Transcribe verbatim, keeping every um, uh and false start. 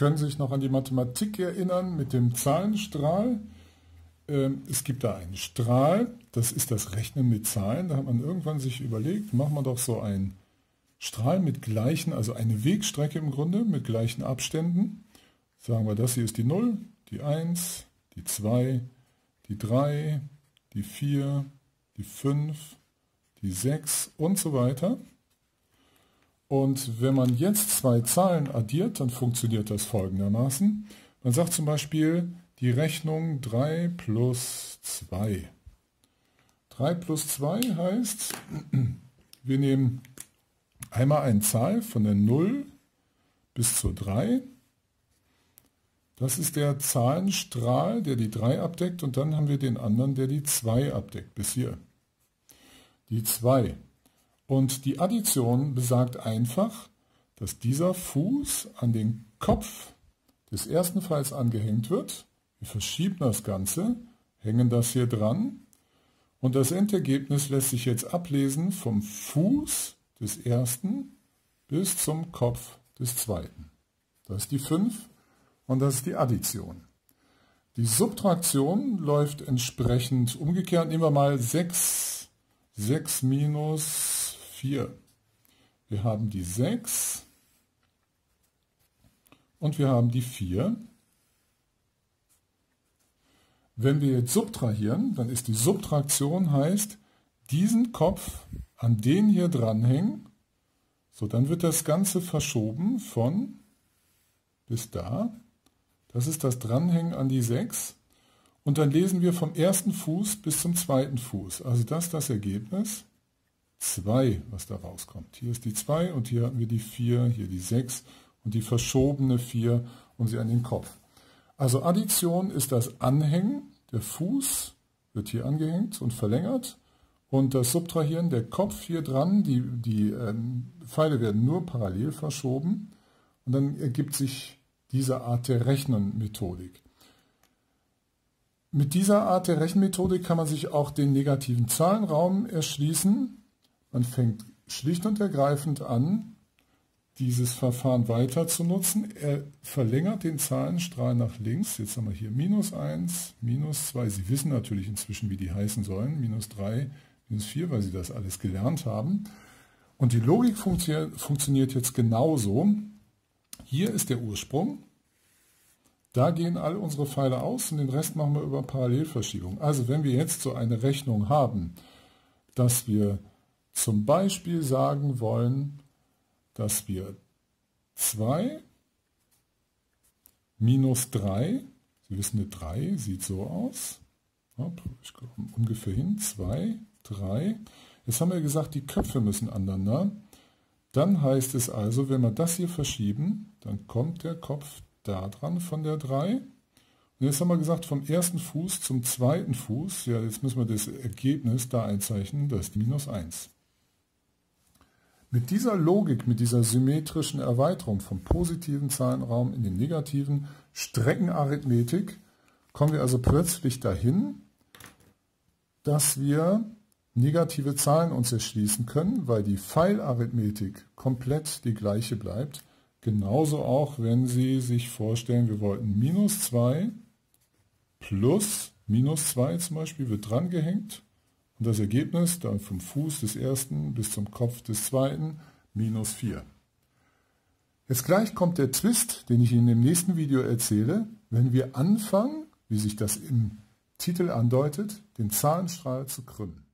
können sich noch an die Mathematik erinnern mit dem Zahlenstrahl. Es gibt da einen Strahl, das ist das Rechnen mit Zahlen. Da hat man irgendwann sich überlegt, machen wir doch so einen Strahl mit gleichen, also eine Wegstrecke im Grunde mit gleichen Abständen. Sagen wir, das hier ist die null, die eins, die zwei, die drei, die vier, die fünf, die sechs und so weiter. Und wenn man jetzt zwei Zahlen addiert, dann funktioniert das folgendermaßen. Man sagt zum Beispiel die Rechnung drei plus zwei. drei plus zwei heißt, wir nehmen einmal eine Zahl von der null bis zur drei. Das ist der Zahlenstrahl, der die drei abdeckt, und dann haben wir den anderen, der die zwei abdeckt, bis hier. Die zwei. Und die Addition besagt einfach, dass dieser Fuß an den Kopf des ersten Pfeils angehängt wird. Wir verschieben das Ganze, hängen das hier dran, und das Endergebnis lässt sich jetzt ablesen vom Fuß des ersten bis zum Kopf des zweiten. Das ist die fünf. Und das ist die Addition. Die Subtraktion läuft entsprechend umgekehrt. Nehmen wir mal sechs. sechs minus vier. Wir haben die sechs und wir haben die vier. Wenn wir jetzt subtrahieren, dann ist die Subtraktion, heißt, diesen Kopf an den hier dranhängen. So, dann wird das Ganze verschoben von bis da. Das ist das Dranhängen an die sechs. Und dann lesen wir vom ersten Fuß bis zum zweiten Fuß. Also das ist das Ergebnis. zwei, was da rauskommt. Hier ist die zwei und hier haben wir die vier, hier die sechs und die verschobene vier und sie an den Kopf. Also Addition ist das Anhängen. Der Fuß wird hier angehängt und verlängert. Und das Subtrahieren, der Kopf hier dran, die, die ähm, Pfeile werden nur parallel verschoben. Und dann ergibt sich diese Art der Rechnenmethodik. Mit dieser Art der Rechenmethodik kann man sich auch den negativen Zahlenraum erschließen. Man fängt schlicht und ergreifend an, dieses Verfahren weiter zu nutzen. Er verlängert den Zahlenstrahl nach links. Jetzt haben wir hier minus eins, minus zwei. Sie wissen natürlich inzwischen, wie die heißen sollen. minus drei, minus vier, weil Sie das alles gelernt haben. Und die Logik funktioniert jetzt genauso. Hier ist der Ursprung, da gehen all unsere Pfeile aus und den Rest machen wir über Parallelverschiebung. Also wenn wir jetzt so eine Rechnung haben, dass wir zum Beispiel sagen wollen, dass wir zwei minus drei, Sie wissen, eine drei sieht so aus, ich komme ungefähr hin, zwei, drei, jetzt haben wir gesagt, die Köpfe müssen aneinander. Dann heißt es also, wenn wir das hier verschieben, dann kommt der Kopf da dran von der drei. Und jetzt haben wir gesagt, vom ersten Fuß zum zweiten Fuß, ja, jetzt müssen wir das Ergebnis da einzeichnen, das ist die minus eins. Mit dieser Logik, mit dieser symmetrischen Erweiterung vom positiven Zahlenraum in den negativen, Streckenarithmetik, kommen wir also plötzlich dahin, dass wir negative Zahlen uns erschließen können, weil die Pfeilarithmetik komplett die gleiche bleibt. Genauso auch, wenn Sie sich vorstellen, wir wollten minus zwei plus minus zwei zum Beispiel, wird dran gehängt. Und das Ergebnis dann vom Fuß des ersten bis zum Kopf des zweiten, minus vier. Jetzt gleich kommt der Twist, den ich Ihnen im nächsten Video erzähle, wenn wir anfangen, wie sich das im Titel andeutet, den Zahlenstrahl zu krümmen.